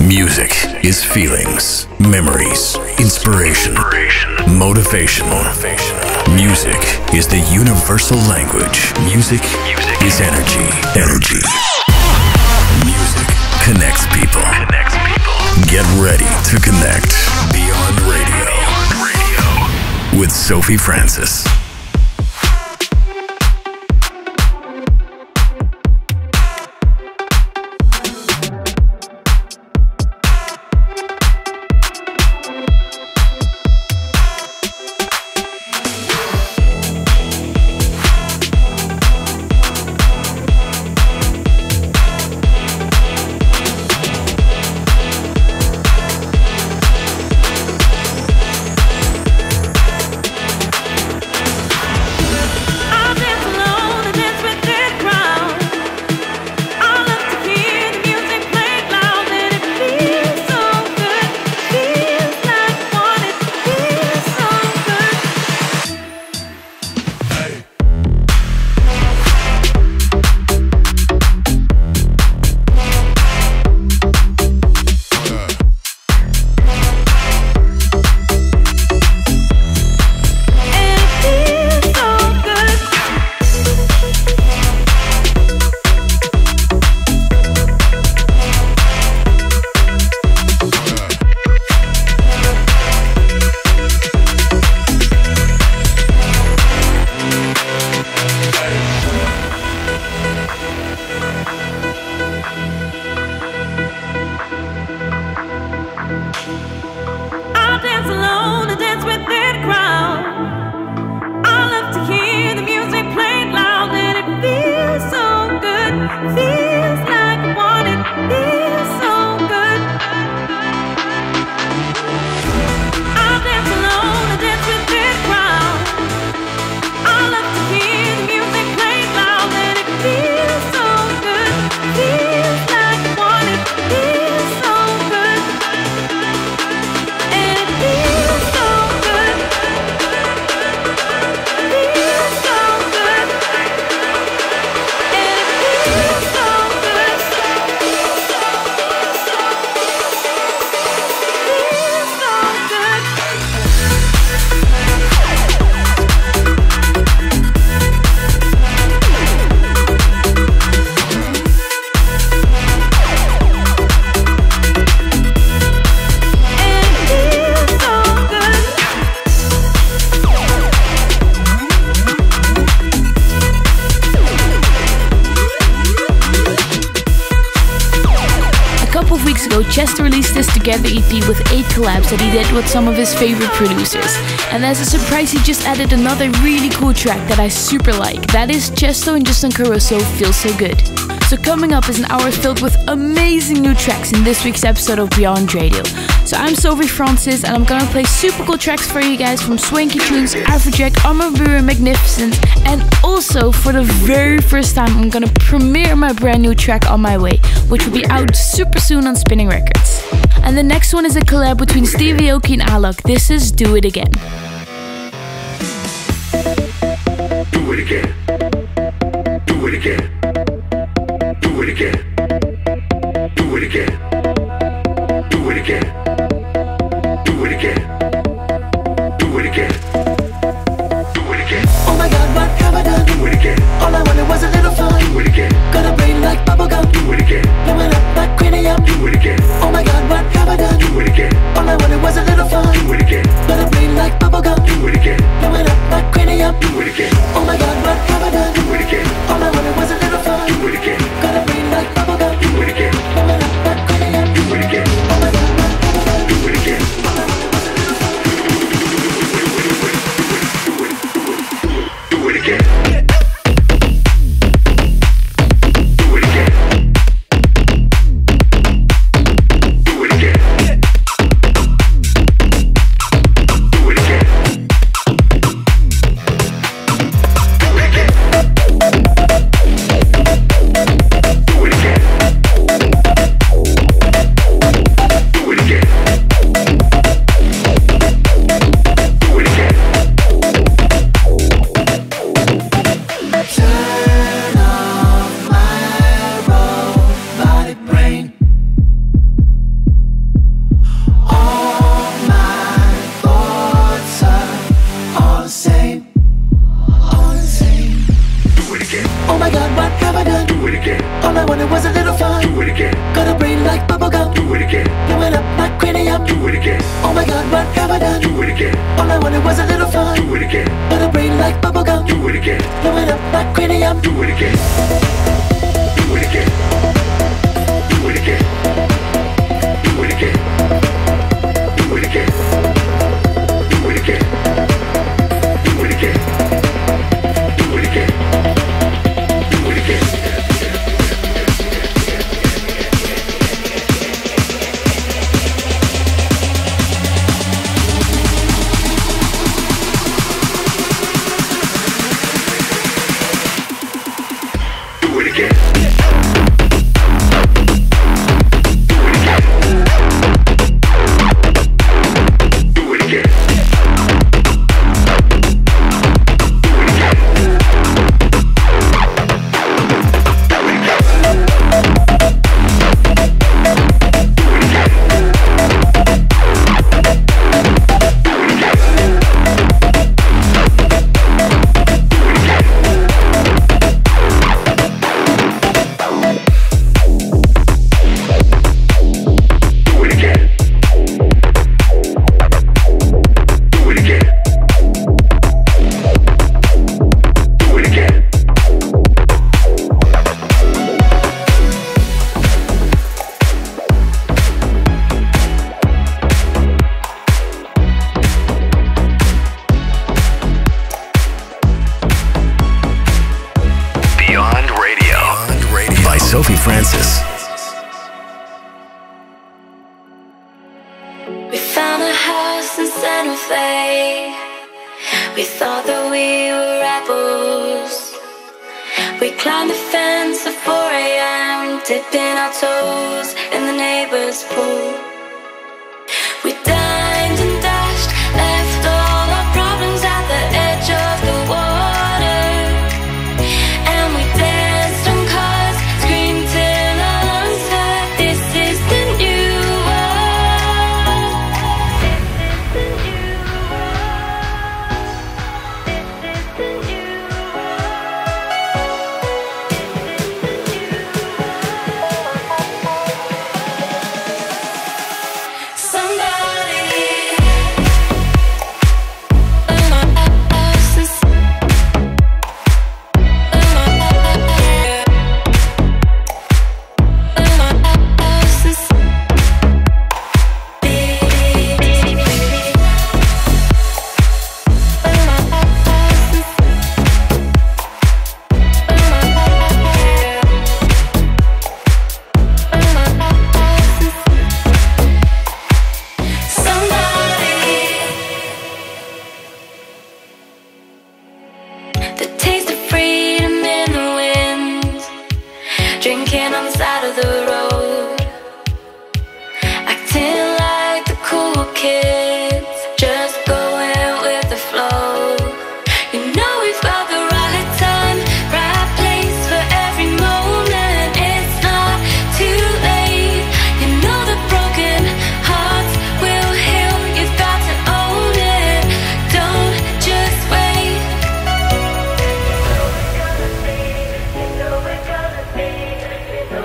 Music is feelings, memories, inspiration, motivation. Music is the universal language. Music is energy. Music connects people. Get ready to connect. Beyond Radio with Sophie Francis. Chester released this Together EP with 8 collabs that he did with some of his favorite producers. And as a surprise, he just added another really cool track that I super like. That is Tiësto and Justin Caruso, Feels So Good. So coming up is an hour filled with amazing new tracks in this week's episode of Beyond Radio. So I'm Sophie Francis and I'm gonna play super cool tracks for you guys from Swanky Tunes, Afrojack, Armin van Buuren, Magnificent, and also for the very first time I'm gonna premiere my brand new track On My Way, which will be out super soon on Spinning Records. And the next one is a collab between Steve Aoki and Alok. This is Do It Again. Do it again. Do it again. Do it again. Do it again. Do it again. Do it again. Do it again. Do it again. Oh my God, what have I done? Do it again. All I wanted was a little fun. Do it again. Got a brain like bubblegum. Do it again. Blowing up like cranium. Do it again. Oh my God, what have I done? Do it again. All I wanted was a little fun. Do it again. Got a brain like bubblegum. Do it again. Blowing up like cranium. Do it again. Oh my God, what have I done? Do it again. All I wanted was a little fun. Do it again. Got a brain like bubblegum. Do it again. Blowing up like cranium. done? What have I done? Do it again. All I wanted was a little fun. Do it again. Got a brain like bubblegum. Do it again. Blowing up my cranium. Do it again. Oh my god, what have I done? Do it again. All I wanted was a little fun. Do it again. Got a brain like bubblegum. Do it again. Blowing up my cranium. Do it again. Do it again. Do it again. Do it again. Do it again. Do it again. Do it again. Do it again. Do it again. Do it again. Sophie Francis. We found a house in Santa Fe. We thought that we were rebels. We climbed the fence at 4 a.m., dipping our toes in the neighbor's pool. We dined and dashed, left all our problems at the edge of the wall.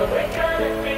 We're gonna be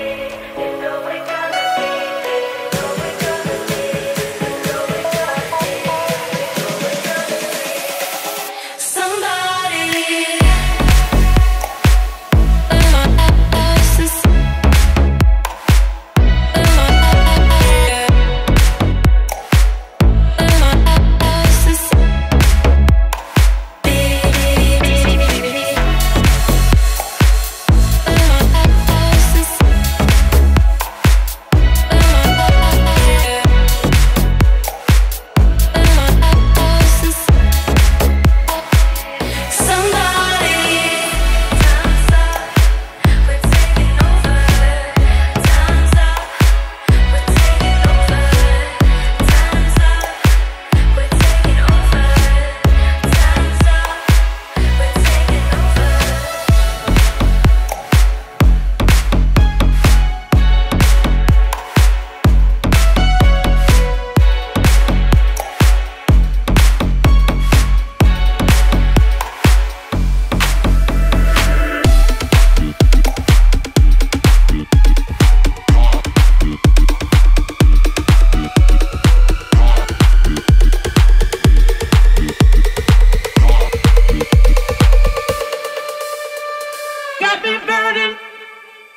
got me burning.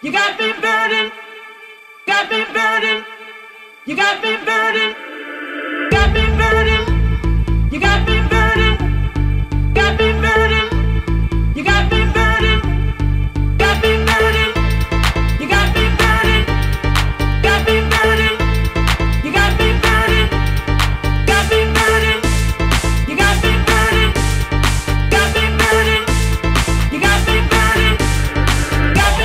You got me burning. Got me burning. You got me burning. Got me burning. You got me burning. Got me burning. You got me burning. Got me burning. You got me burning. Got me burning. You got me burning. Got me burning. You got me burning. Got me burning. You got me burning. Got me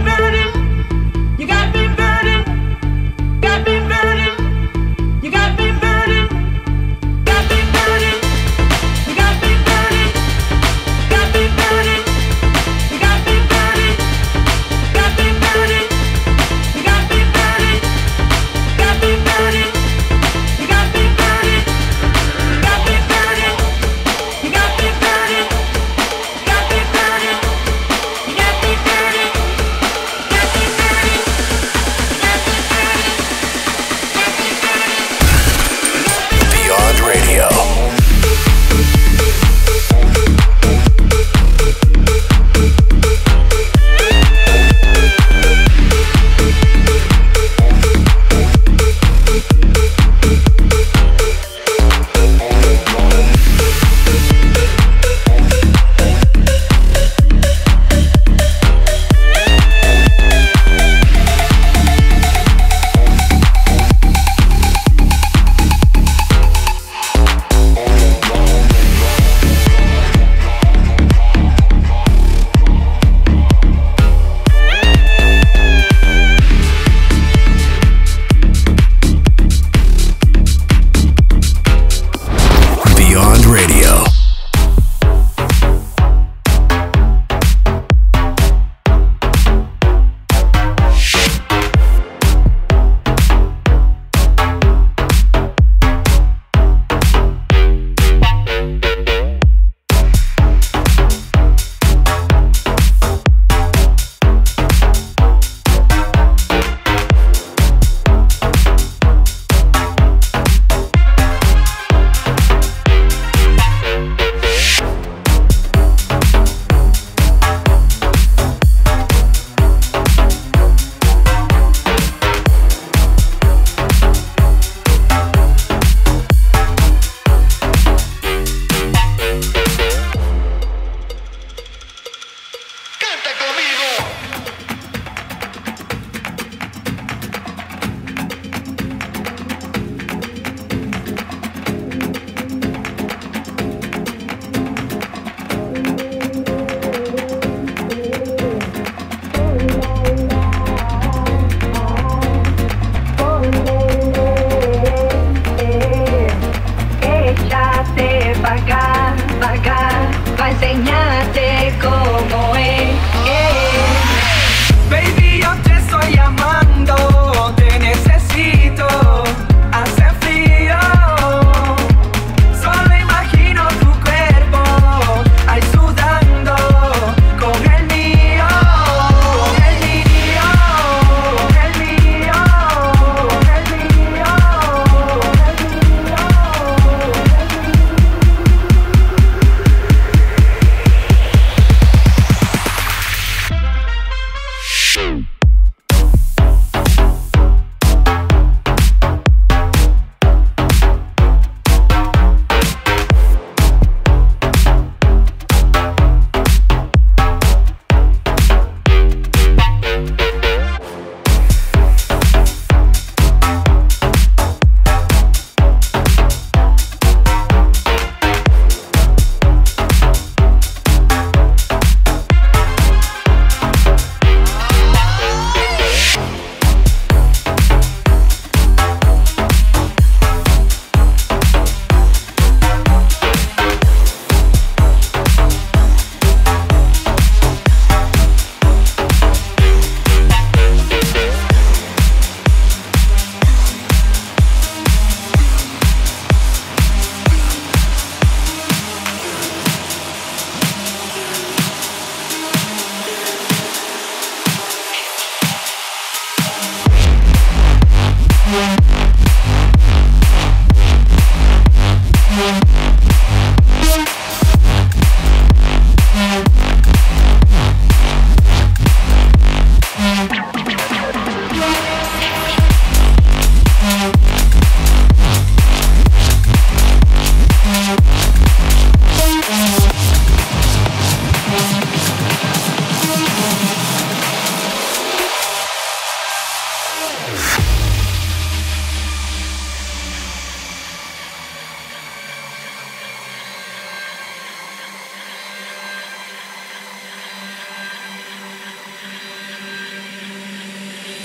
burning. You got me burning. Got me burning. You got me burning. Got me burning. You got me burning. Got me burning. You got me burning. Got me burning. Got me burning. Got me burning. You got me burning. Got me burning. You got me burning. Got me burning. You got me burning. Got me burning. You got me burning. Got me burning. You got me burning. Got me burning. You got me burning. Got me burning. You got me burning. Got me burning. You got me burning. Got me burning. You got me burning. Got me burning. You got me burning. Got me burning.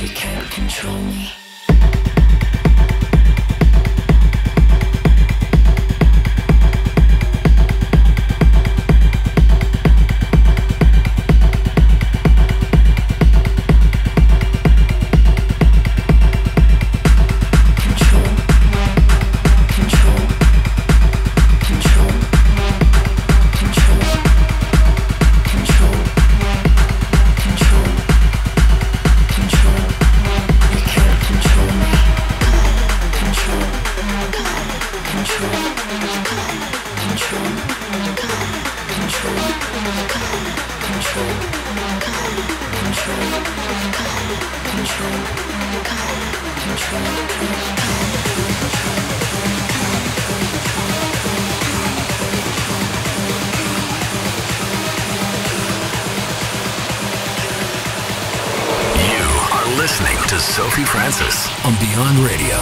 They can't control me. Sophie Francis on Beyond Radio.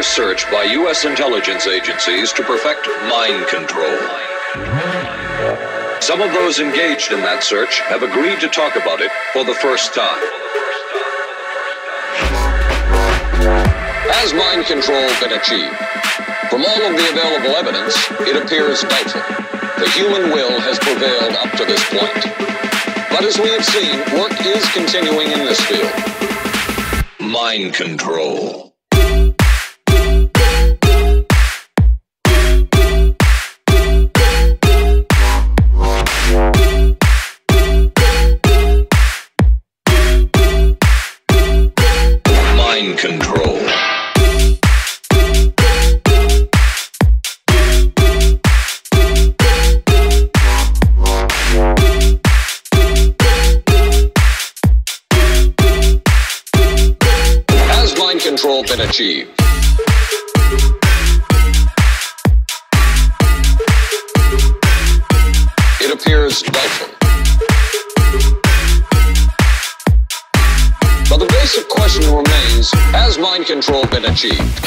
Search by U.S. intelligence agencies to perfect mind control. Some of those engaged in that search have agreed to talk about it for the first time. As mind control been achieved? From all of the available evidence, it appears doubtful. The human will has prevailed up to this point. But as we have seen, work is continuing in this field. Mind control. Been achieved. It appears doubtful. But the basic question remains, has mind control been achieved?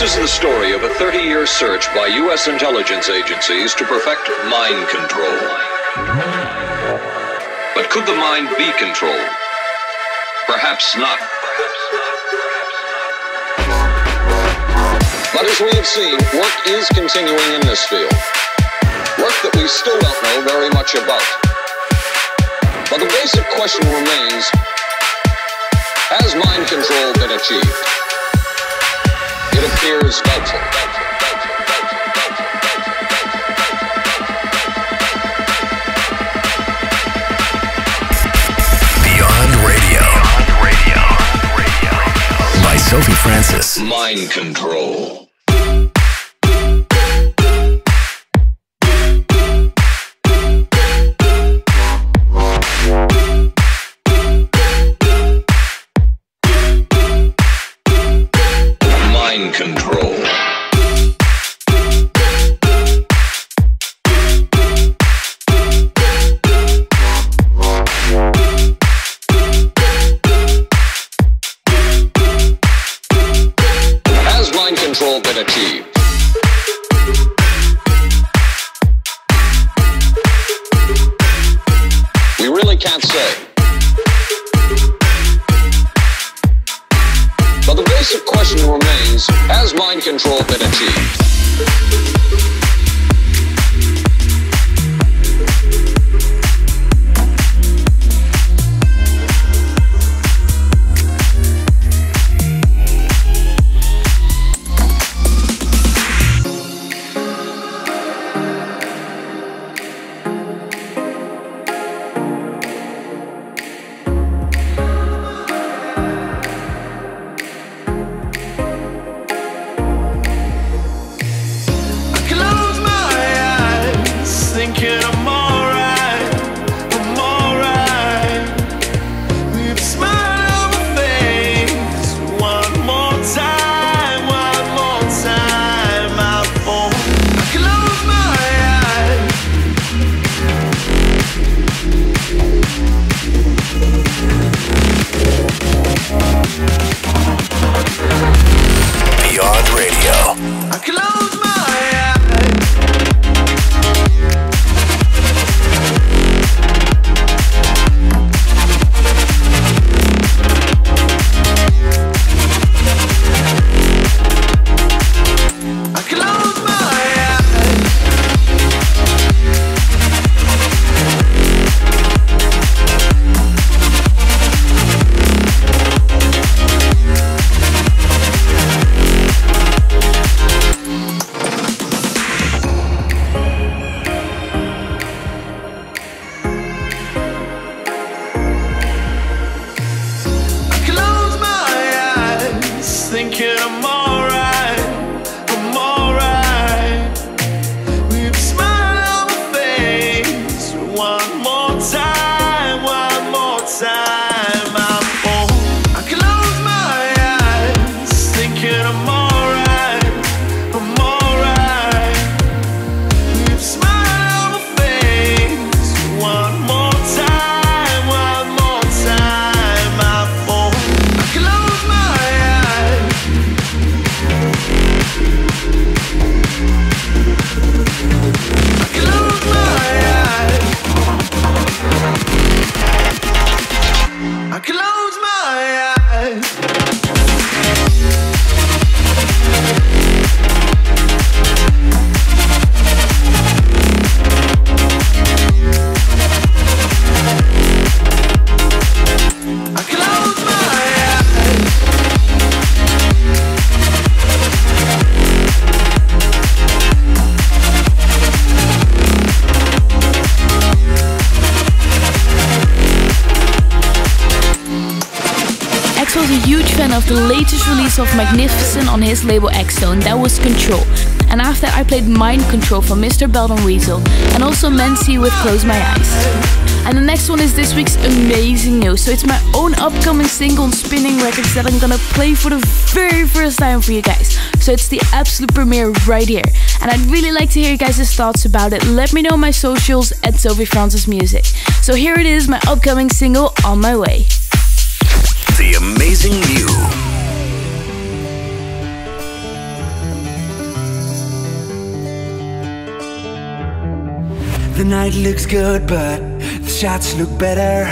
This is the story of a 30-year search by U.S. intelligence agencies to perfect mind control. But could the mind be controlled? Perhaps not. But as we have seen, work is continuing in this field. Work that we still don't know very much about. But the basic question remains, has mind control been achieved? It appears doubtful. Beyond Radio. By Sophie Francis. Mind control. We really can't say. basic question remains, has mind control been achieved? Of Magnificent on his label X-Zone, that was Control, and after I played Mind Control from Mr. Belt & Wezol and also Menshee with Close My Eyes. And the next one is this week's amazing news, so it's my own upcoming single on Spinning Records that I'm gonna play for the very first time for you guys, so it's the absolute premiere right here, and I'd really like to hear you guys' thoughts about it. Let me know on my socials at Sophie Francis Music. So here it is, my upcoming single, On My Way. The Amazing You. The night looks good, but the shots look better.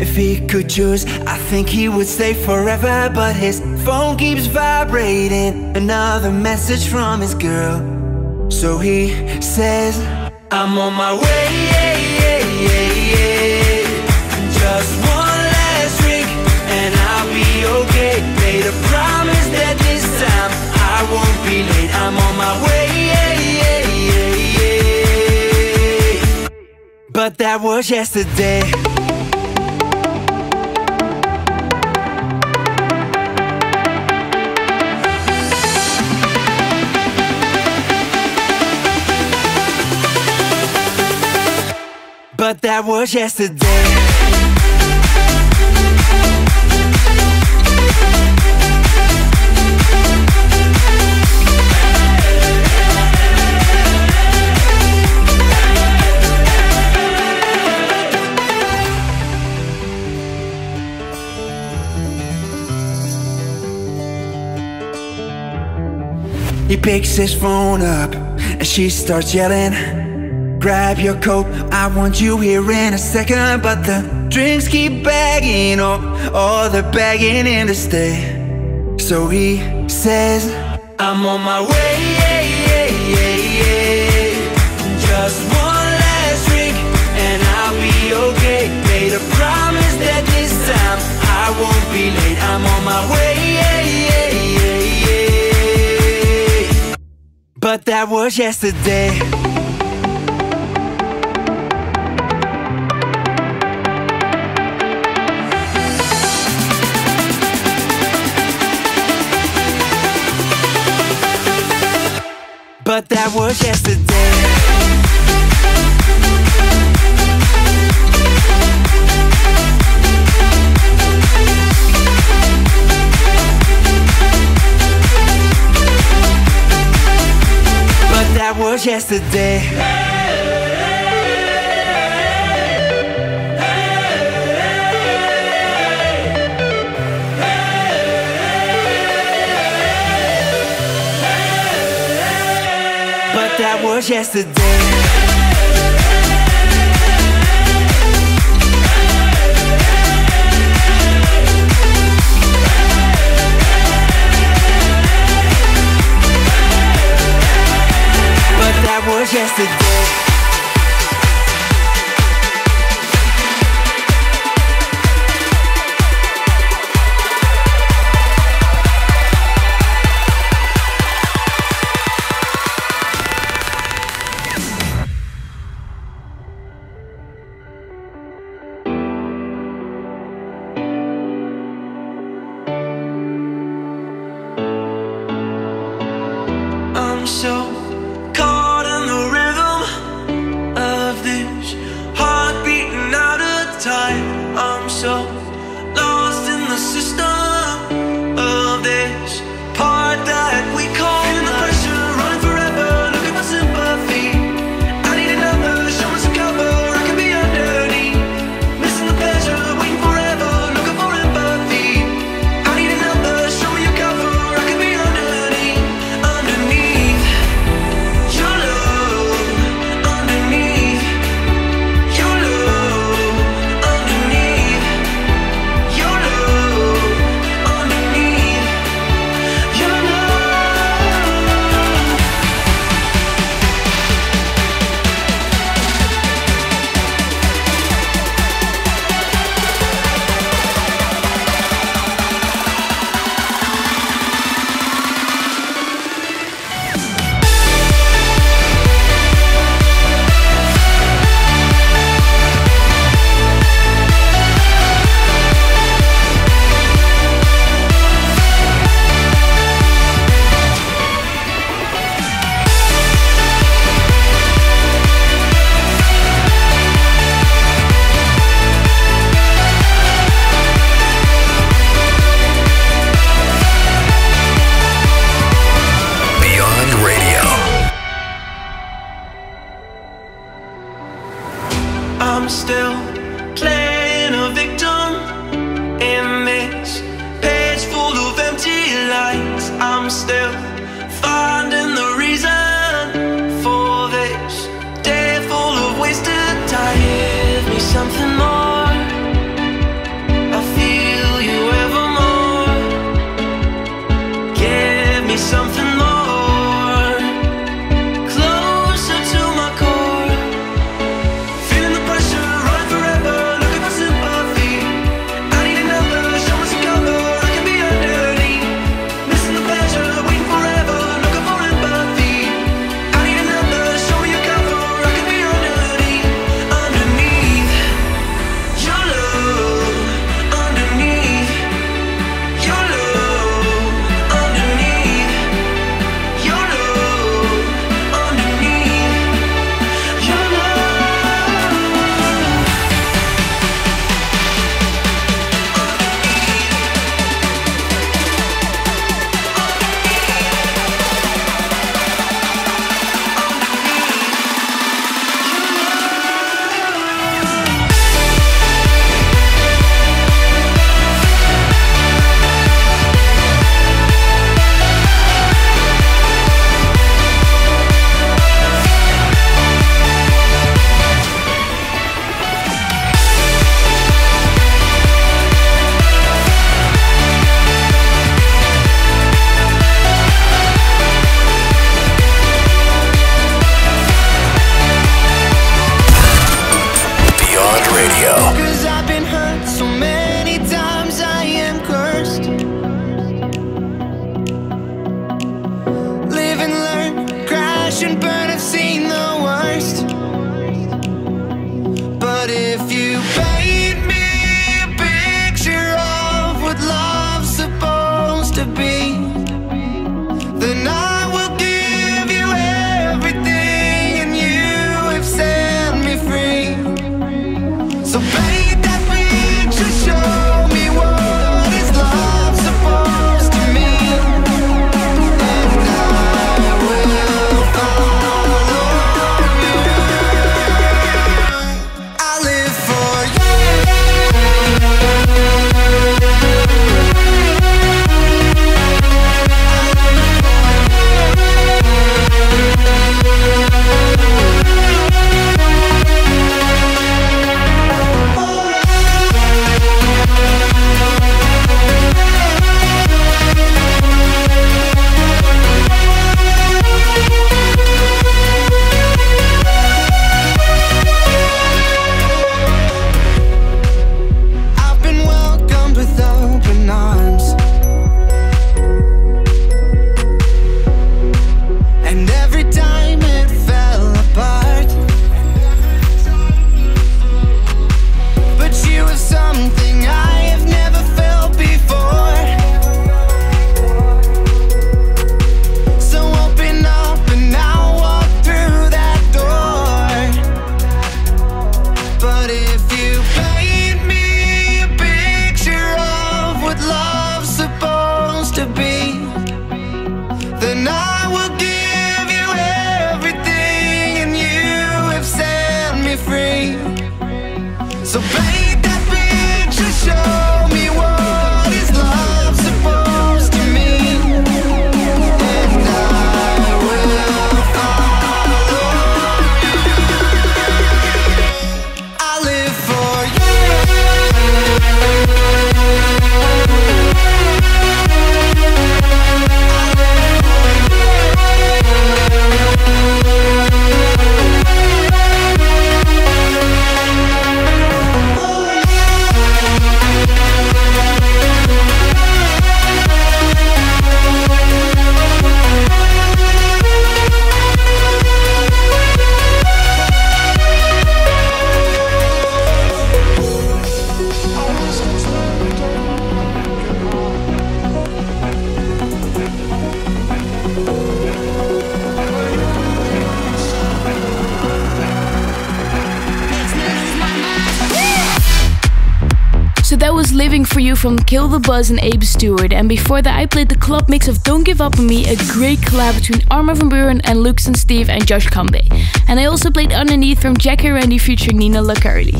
If he could choose, I think he would stay forever. But his phone keeps vibrating, another message from his girl. So he says, I'm on my way, just one last drink and I'll be okay. Made a promise that this time I won't be late. I'm on my way. But that was yesterday. But that was yesterday. He picks his phone up and she starts yelling, grab your coat, I want you here in a second. But the drinks keep bagging up, or they're bagging in to stay. So he says, I'm on my way, just one last drink and I'll be okay. Made a promise that this time I won't be late. I'm on my way, but that was yesterday. But that was yesterday. That was yesterday. But that was yesterday. Was yesterday. More closer to my core, feeling the pressure right forever. free. So baby, that bitch just show me what is love supposed to mean. And I will follow you. I live for for you from Kill The Buzz and Abe Stewart, and before that I played the club mix of Don't Give Up On Me, a great collab between Armin van Buuren and Lux and Steve and Josh Cumbee. And I also played Underneath from Jack and Randy featuring Nino Lucarelli.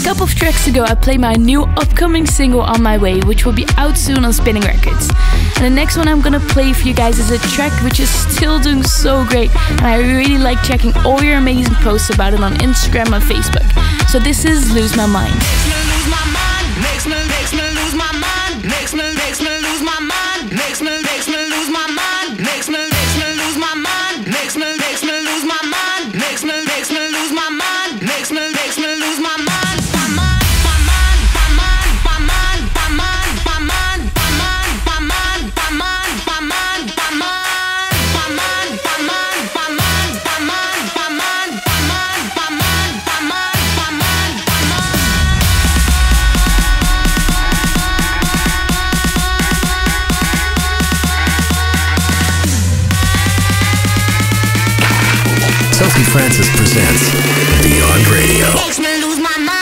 A couple of tracks ago I played my new upcoming single On My Way, which will be out soon on Spinning Records. And the next one I'm gonna play for you guys is a track which is still doing so great, and I really like checking all your amazing posts about it on Instagram and Facebook. So this is Lose My Mind. Makes me lose my mind, makes me lose my mind, makes me lose my mind, makes me lose my mind, makes me lose my mind, makes me lose my mind, makes me lose my mind. Sophie Francis presents Beyond Radio. Makes me lose my mind.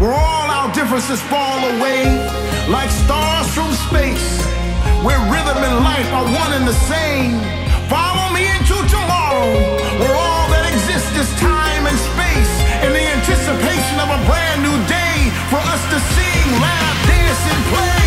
Where all our differences fall away like stars from life are one and the same. Follow me into tomorrow, where all that exists is time and space, in the anticipation of a brand new day for us to sing, laugh, dance, and play.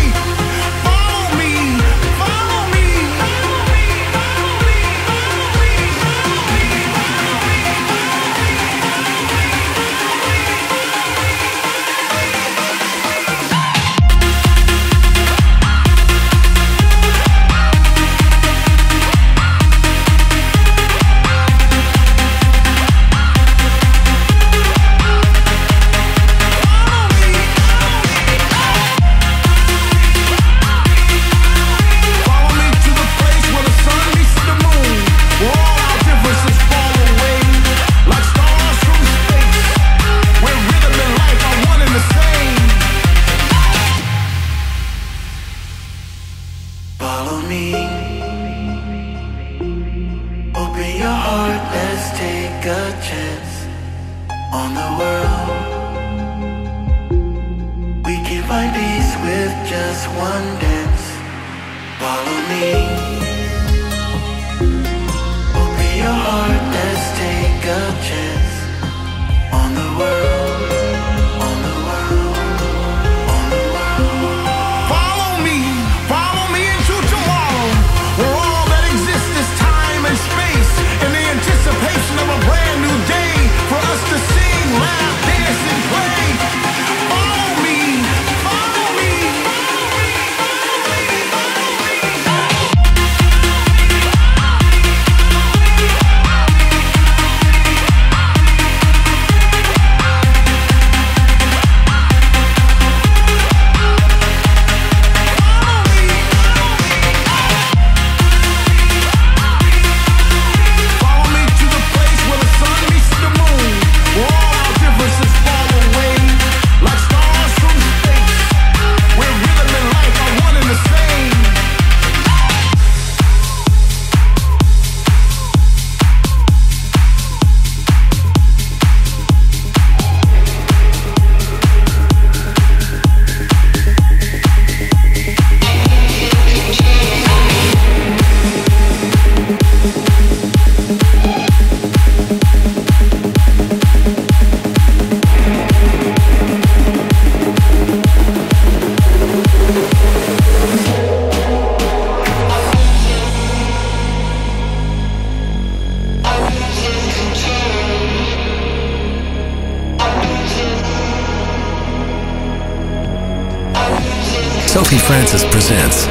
Sophie Francis presents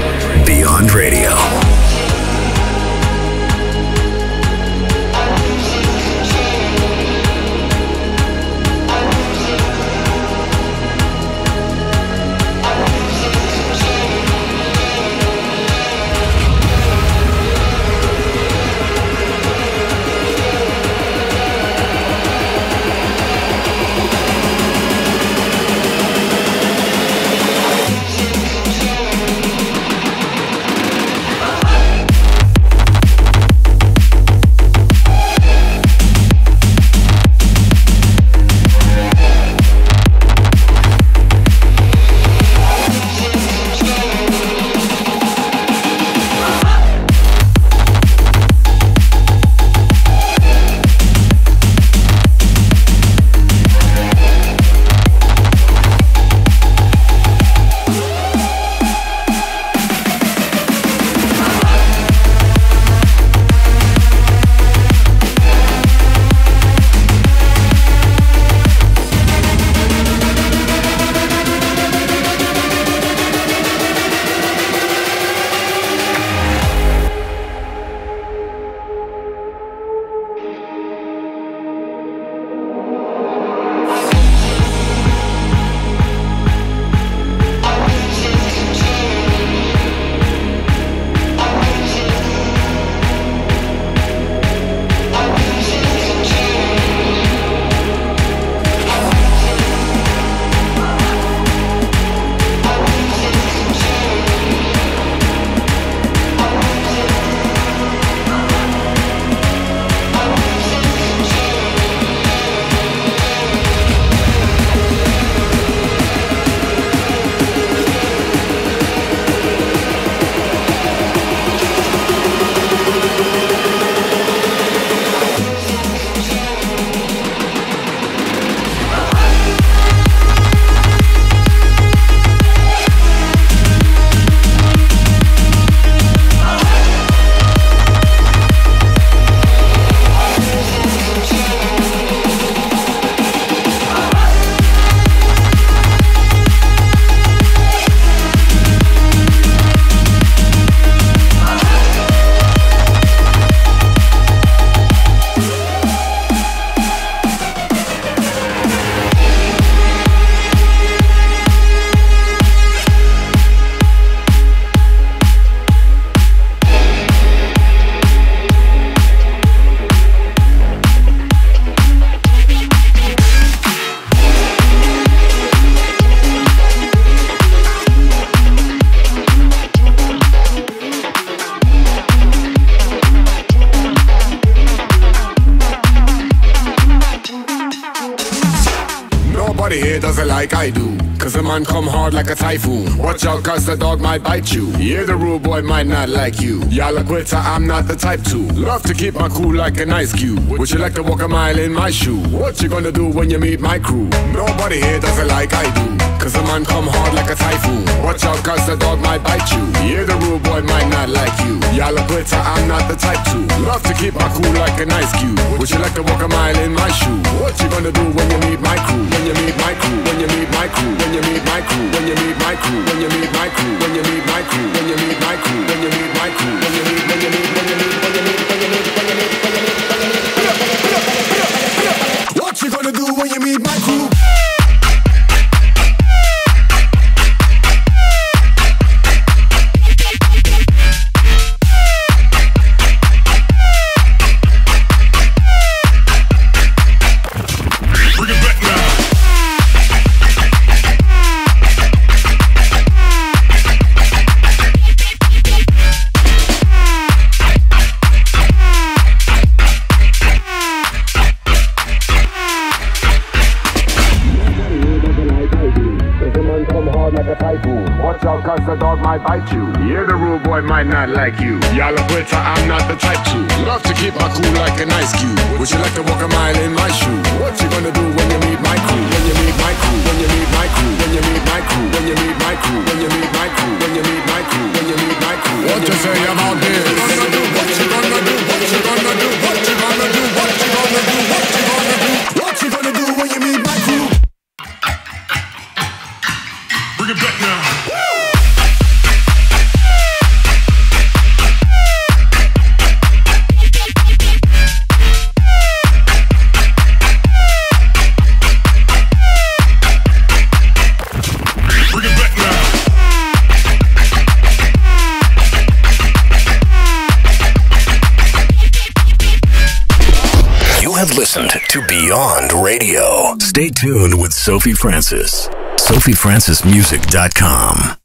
Beyond Radio. like I do, cause a man come hard like a typhoon. Watch out cause the dog might bite you. Yeah, the rude boy might not like you. Y'all a quitter, I'm not the type to. Love to keep my cool like an ice cube. Would you like to walk a mile in my shoe? What you gonna do when you meet my crew? Nobody here does it like I do, cause a man come hard like a typhoon. Watch out cause the dog might bite you. Yeah, the rude boy might not like you. Y'all a quitter, I'm not the type to. Love to keep my cool like an ice cube. Would you like to walk a mile in my shoe? What you gonna do when you meet my crew? When you meet my crew, when you meet my crew, when you meet my crew, when you meet my crew, when you meet my crew, when you meet my crew, when you meet my crew, when you meet my crew, when you meet, when you meet, when you meet, when you meet, when you meet, when you meet, when you meet. What you gonna do when you meet my crew? Might not like you. Y'all a quitter, I'm not the type to. Love to keep my cool like an ice cube. Would you like to walk a mile in my shoe? What you gonna do when you meet my crew? When you meet my crew, when you meet my crew, when you meet my crew, when you meet my crew, when you meet my crew, when you meet my crew, when you meet my crew. What you say about this? What you gonna do? What you gonna do? What you gonna do? What you gonna do? What you gonna do? What you gonna do? What you gonna do when you meet my crew? Bring it back now. Listened to Beyond Radio. Stay tuned with Sophie Francis. SophieFrancisMusic.com.